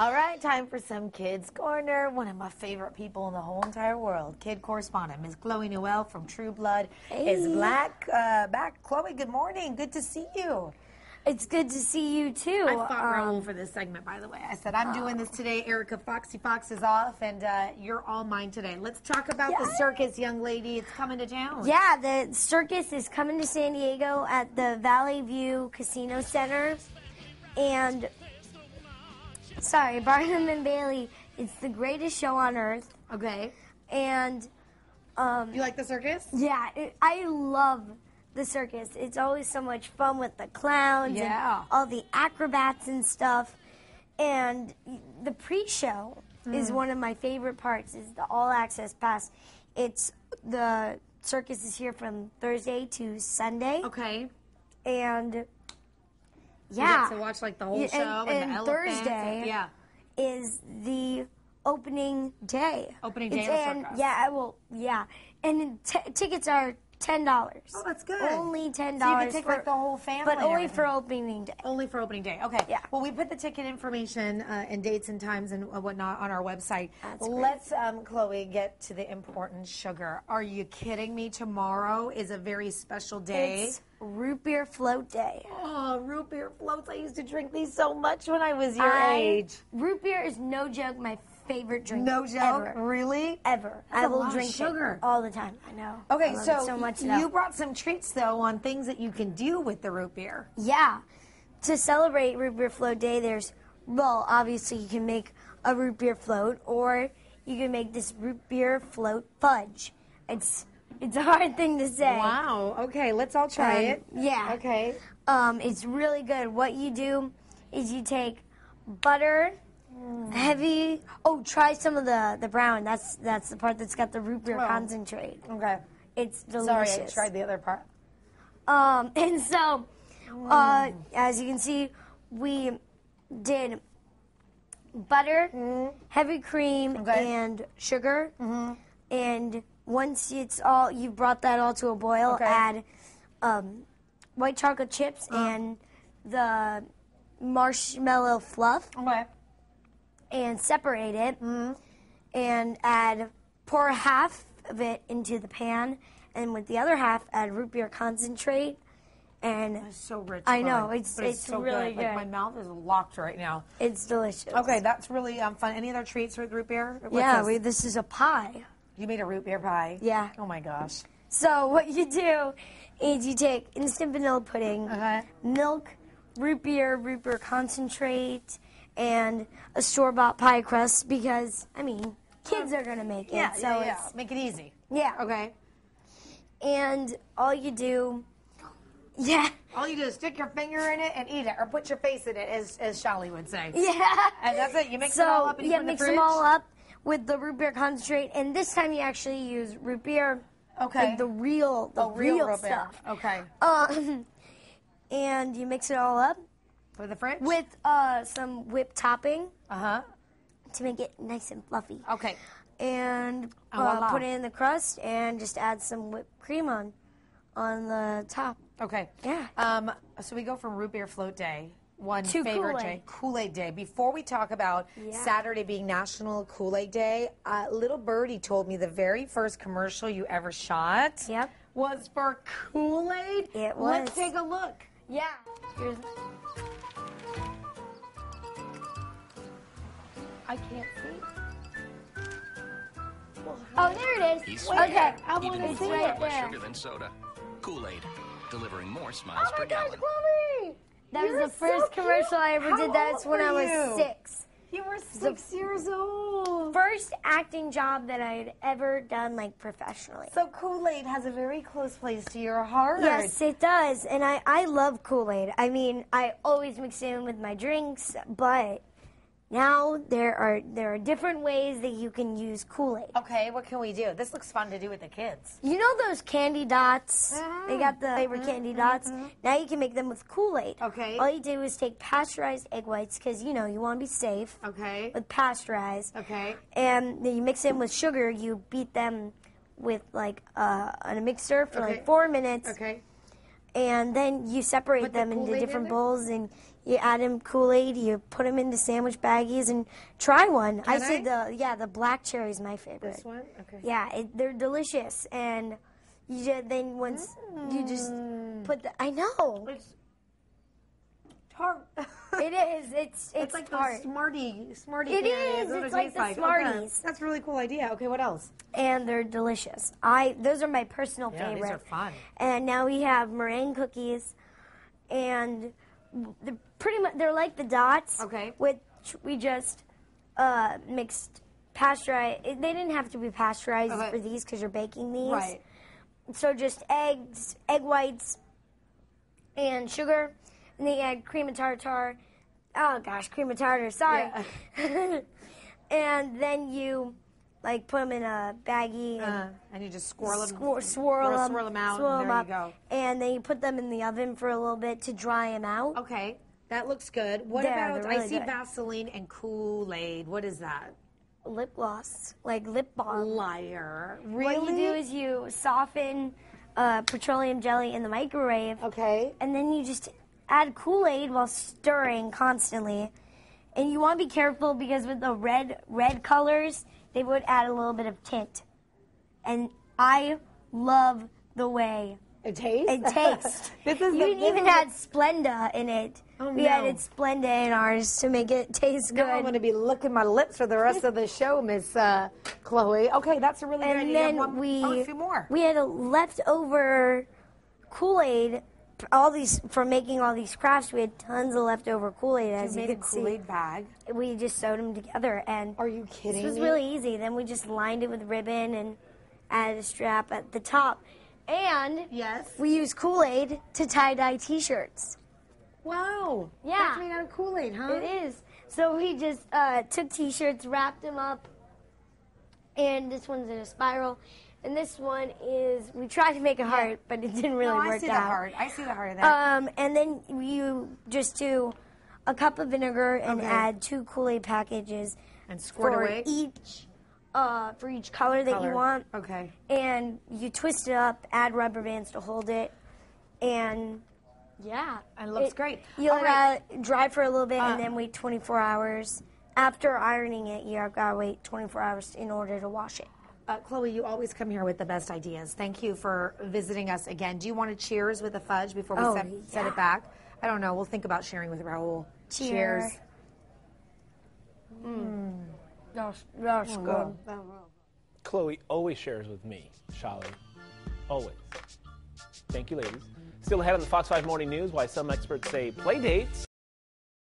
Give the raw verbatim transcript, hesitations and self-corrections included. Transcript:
All right, time for some Kids Corner. One of my favorite people in the whole entire world, kid correspondent, Miss Chloe Noelle from True Blood, hey. is black, uh, back. Chloe, good morning. Good to see you. It's good to see you, too. I fought um, Raul for this segment, by the way. I said, I'm uh, doing this today. Erica Foxy Fox is off, and uh, you're all mine today. Let's talk about yeah. the circus, young lady. It's coming to town. Yeah, the circus is coming to San Diego at the Valley View Casino Center. And, sorry, Barnum and Bailey, it's the greatest show on earth. Okay. And, um... you like the circus? Yeah, it, I love the circus. It's always so much fun with the clowns yeah. and all the acrobats and stuff. And the pre-show mm. is one of my favorite parts, is the all-access pass. It's the circus is here from Thursday to Sunday. Okay. And, yeah. You get to watch, like, the whole show and, and, and the elephants. Thursday yeah. is the opening day. Opening day it's, of the circus. And, yeah, well, yeah. And t tickets are ten dollars. Oh, that's good. Only ten dollars. So you can take, for, like, the whole family. But only for opening day. Only for opening day. Okay. Yeah. Well, we put the ticket information uh, and dates and times and whatnot on our website. That's great. Let's, um, Chloe, get to the important sugar. Are you kidding me? Tomorrow is a very special day. It's root beer float day. Oh, root beer floats. I used to drink these so much when I was your I, age. Root beer is, no joke, my favorite drink. No joke? Ever. Really? Ever. That's I will a lot drink of sugar. It all the time. I know. Okay, I love so, it so much you brought some treats, though, on things that you can do with the root beer. Yeah. To celebrate root beer float day, there's, well, obviously you can make a root beer float, or you can make this root beer float fudge. It's It's a hard thing to say. Wow. Okay, let's all try um, it. Yeah. Okay. Um, it's really good. What you do is you take butter, mm. heavy. Oh, try some of the the brown. That's that's the part that's got the root beer oh. concentrate. Okay. It's delicious. Sorry, I tried the other part. Um, and so, mm. uh, as you can see, we did butter, mm. heavy cream, okay. and sugar, mm-hmm. and once it's all, you brought that all to a boil, okay. add um, white chocolate chips uh. and the marshmallow fluff. Okay. And separate it. Mm-hmm. And add, pour half of it into the pan. And with the other half, add root beer concentrate. And that's so rich. I know fun. it's but it's, it's so really good. good. Like, my mouth is locked right now. It's delicious. Okay, that's really um, fun. Any other treats with root beer? What's yeah, this? We, this is a pie. You made a root beer pie? Yeah. Oh, my gosh. So what you do is you take instant vanilla pudding, uh-huh. milk, root beer, root beer concentrate, and a store-bought pie crust because, I mean, kids are going to make it. Yeah, so yeah, yeah. Make it easy. Yeah. Okay. And all you do, yeah. all you do is stick your finger in it and eat it, or put your face in it, as, as Shally would say. Yeah. And that's it. You mix so, it all up and yeah, put it in the fridge. Yeah, mix them all up with the root beer concentrate, and this time you actually use root beer, okay, like the real, the oh, real, real root stuff. Beer. Okay. Um, and you mix it all up. For the French? With uh, some whipped topping. Uh huh. To make it nice and fluffy. Okay. And uh, voila. Put it in the crust, and just add some whipped cream on, on the top. Okay. Yeah. Um. So we go from root beer float day. One to favorite Kool-Aid. day, Kool-Aid Day. Before we talk about yeah. Saturday being National Kool-Aid Day, uh, Little Birdie told me the very first commercial you ever shot yep. was for Kool-Aid. It was. Let's take a look. Yeah. Here's... I can't see. Well, oh, there it is. Wait, okay, I want to see it. Less sugar than soda. Kool-Aid, delivering more smiles oh per gosh, gallon. Chloe! That You're was the first so commercial I ever How did. That's when I was you? six. You were six the years old. First acting job that I had ever done, like, professionally. So Kool-Aid has a very close place to your heart. Yes, it does. And I, I love Kool-Aid. I mean, I always mix it in with my drinks, but now there are there are different ways that you can use Kool-Aid. Okay, what can we do? This looks fun to do with the kids. You know those candy dots? Mm-hmm. They got the flavored mm-hmm. candy dots. Mm-hmm. Now you can make them with Kool-Aid. Okay. All you do is take pasteurized egg whites because, you know, you want to be safe. Okay. With pasteurized. Okay. And then you mix in with sugar. You beat them with, like, uh, on a mixer for, okay. like, four minutes. Okay. And then you separate Put them the into different in bowls, and you add him Kool-Aid, you put him in the sandwich baggies, and try one. Can I said the yeah, the black cherry is my favorite. This one, okay. Yeah, it, they're delicious, and you just, then once mm. you just put the. I know. It's tart. It is. It's it's, it's like tart. The Smartie Smartie. It is. It's, it's like the like. Smarties. Okay. That's a really cool idea. Okay, what else? And they're delicious. I those are my personal yeah, favorite. These are fun. And now we have meringue cookies, and. They're pretty much they're like the dots, okay. Which we just uh, mixed pasteurized. They didn't have to be pasteurized okay. for these because you're baking these. Right. So just eggs, egg whites, and sugar, and then you add cream of tartar. Oh gosh, cream of tartar. Sorry. Yeah. And then you like put them in a baggie and, uh, and you just swirl them, swirl, swirl them, swirl them out, swirl and there them up. You go. And then you put them in the oven for a little bit to dry them out. Okay, that looks good. What yeah, about? Really I see good. Vaseline and Kool-Aid. What is that? Lip gloss, like lip balm. Liar. Really? What you do is you soften uh, petroleum jelly in the microwave. Okay. And then you just add Kool-Aid while stirring constantly, and you want to be careful because with the red red colors. They would add a little bit of tint. And I love the way it tastes. It tastes. This is you the, even had Splenda in it. Oh, we no. added Splenda in ours to make it taste good. Now I'm going to be licking my lips for the rest of the show, Miss uh, Chloe. Okay, that's a really and good idea. And then we, oh, a few more. We had a leftover Kool-Aid. All these for making all these crafts, we had tons of leftover Kool-Aid. As you, you made could a Kool-Aid see, bag. We just sewed them together, and are you kidding? This was me? Really easy. Then we just lined it with ribbon and added a strap at the top, and yes, we used Kool-Aid to tie-dye T-shirts. Wow! Yeah, that's made out of Kool-Aid, huh? It is. So we just uh, took T-shirts, wrapped them up, and this one's in a spiral. And this one is, we tried to make a heart, yeah. but it didn't really no, work out. I see out. the heart. I see the heart of that. Um, and then you just do a cup of vinegar and okay. add two Kool-Aid packages. And squirt for away? Each, uh, for each color that color. you want. Okay. And you twist it up, add rubber bands to hold it, and yeah. And it looks it, great. You let right. it dry for a little bit, uh, and then wait twenty-four hours. After ironing it, you've got to wait twenty-four hours in order to wash it. Uh, Chloe, you always come here with the best ideas. Thank you for visiting us again. Do you want to cheers with the fudge before we oh, set, yeah. set it back? I don't know. We'll think about sharing with Raul. Cheer. Cheers. Mm. That's, that's oh, good. Wow. Chloe always shares with me, Shally. Always. Thank you, ladies. Still ahead on the Fox five Morning News, why some experts say play dates.